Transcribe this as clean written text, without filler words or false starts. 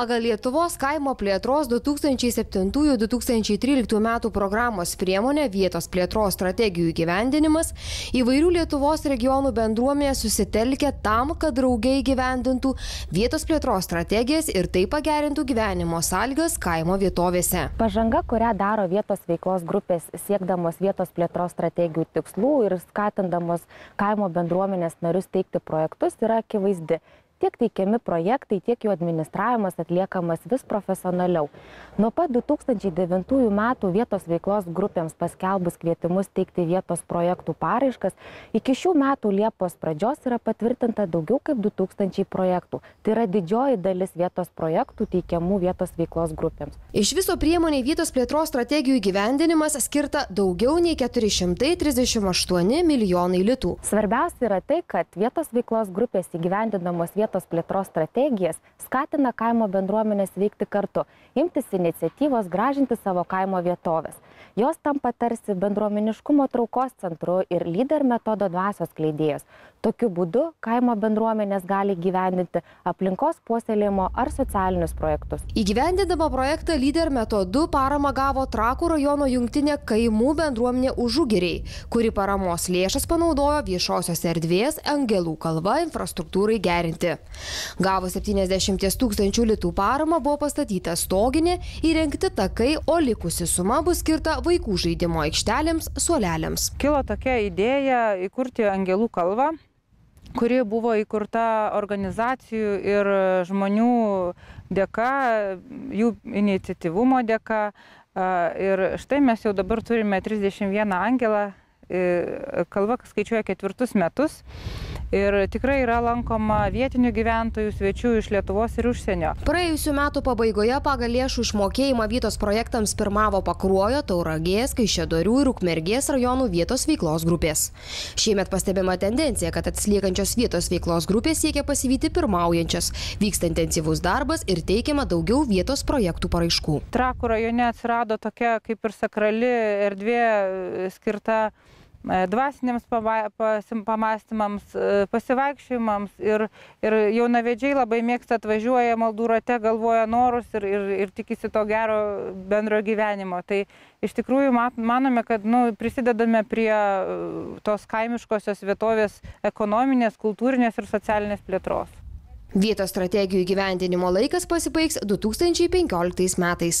Pagal Lietuvos kaimo plėtros 2007-2013 metų programos priemonę Vietos plėtros strategijų įgyvendinimas įvairių Lietuvos regionų bendruomenė susitelkia tam, kad draugiai įgyvendintų vietos plėtros strategijas ir taip pagerintų gyvenimo sąlygas kaimo vietovėse. Pažanga, kurią daro vietos veiklos grupės siekdamos vietos plėtros strategijų tikslų ir skatindamos kaimo bendruomenės narius teikti projektus, yra akivaizdi. Tiek teikiami projektai, tiek jų administravimas atliekamas vis profesionaliau. Nuo pat 2009 metų vietos veiklos grupėms paskelbus kvietimus teikti vietos projektų paraiškas, iki šių metų Liepos pradžios yra patvirtinta daugiau kaip 2000 projektų. Tai yra didžioji dalis vietos projektų teikiamų vietos veiklos grupėms. Iš viso priemonė vietos plėtros strategijų įgyvendinimas skirta daugiau nei 438 milijonai litų. Svarbiausia yra tai, kad vietos veiklos grupės įgyvendinamos vietos plėtros strategijas skatina kaimo bendruomenės veikti kartu, imtis iniciatyvos gražinti savo kaimo vietovės. Jos tampa tarsi bendruomeniškumo traukos centru ir lyder metodo dvasios skleidėjas. Tokiu būdu kaimo bendruomenės gali gyvendinti aplinkos puoselėjimo ar socialinius projektus. Įgyvendindama projektą lyder metodu paramą gavo Trakų rajono jungtinė kaimų bendruomenė Užugiriai, kuri paramos lėšas panaudojo viešosios erdvės Angelų kalva infrastruktūrai gerinti. Gavo 70 000 litų paramą buvo pastatyta stoginė, įrengti takai, o likusi suma bus skirta vaikų žaidimo aikštelėms, suolelėms. Kilo tokia idėja įkurti Angelų kalvą, kuri buvo įkurta organizacijų ir žmonių dėka, jų iniciatyvumo dėka. Ir štai mes jau dabar turime 31 angelą, kalva skaičiuoja ketvirtus metus. Ir tikrai yra lankoma vietinių gyventojų, svečių iš Lietuvos ir užsienio. Praėjusių metų pabaigoje pagal lėšų išmokėjimą vietos projektams pirmavo Pakruojo, Tauragės, Kaišiadorių ir Ukmergės rajonų vietos veiklos grupės. Šiemet pastebima tendencija, kad atsiliekančios vietos veiklos grupės siekia pasivyti pirmaujančias, vyksta intensyvus darbas ir teikiama daugiau vietos projektų paraiškų. Trakų rajone atsirado tokia kaip ir sakrali erdvė skirta dvasiniams pamastymams, pasivaikščiojimams, ir jaunavedžiai labai mėgsta, atvažiuoja maldų rate, galvoja norus ir tikisi to gero bendro gyvenimo. Tai iš tikrųjų manome, kad prisidedame prie tos kaimiškosios vietovės ekonominės, kultūrinės ir socialinės plėtros. Vietos strategijų įgyvendinimo laikas pasibaigs 2015 metais.